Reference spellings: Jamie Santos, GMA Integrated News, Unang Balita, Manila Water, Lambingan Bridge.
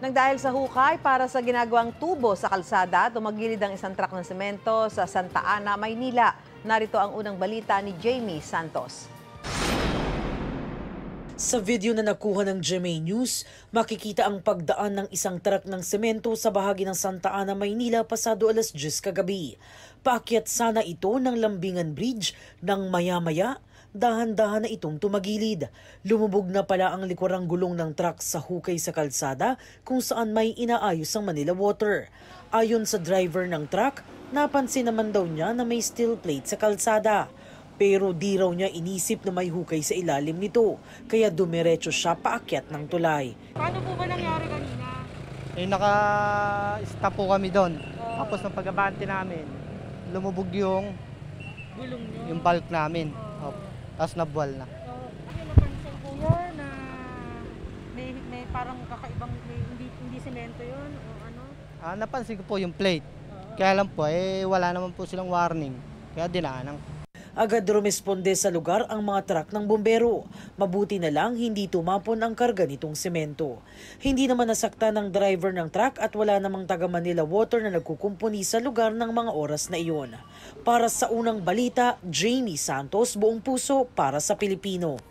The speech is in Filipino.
Nang dahil sa hukay para sa ginagawang tubo sa kalsada, tumagilid ang isang truck ng semento sa Santa Ana, Maynila. Narito ang unang balita ni Jamie Santos. Sa video na nakuha ng GMA News, makikita ang pagdaan ng isang truck ng semento sa bahagi ng Santa Ana, Maynila pasado alas 10 kagabi. Paakyat sana ito ng Lambingan Bridge nang maya-maya, dahan-dahan na itong tumagilid. Lumubog na pala ang likurang gulong ng truck sa hukay sa kalsada kung saan may inaayos ang Manila Water. Ayon sa driver ng truck, napansin naman daw niya na may steel plate sa kalsada. Pero di raw niya inisip na may hukay sa ilalim nito, kaya dumiretso siya paakyat ng tulay. Paano po ba nangyari kanina? Eh, naka-stop po kami doon. Oh. Tapos ng pag-abante namin, lumubog yung gulong niyo, yung bulk namin. Oh. Oh. Tapos nabuwal na. Oh. Kasi napansin po yun na may parang kakaibang, hindi semento yun o ano? Ah, napansin ko po yung plate. Oh. Kaya lang po, wala naman po silang warning. Kaya dinaanan ko. Agad rumesponde sa lugar ang mga truck ng bombero. Mabuti na lang hindi tumapon ang karga nitong semento. Hindi naman nasaktan ang driver ng truck at wala namang taga Manila Water na nagkukumpuni sa lugar ng mga oras na iyon. Para sa unang balita, Jamie Santos, buong puso para sa Pilipino.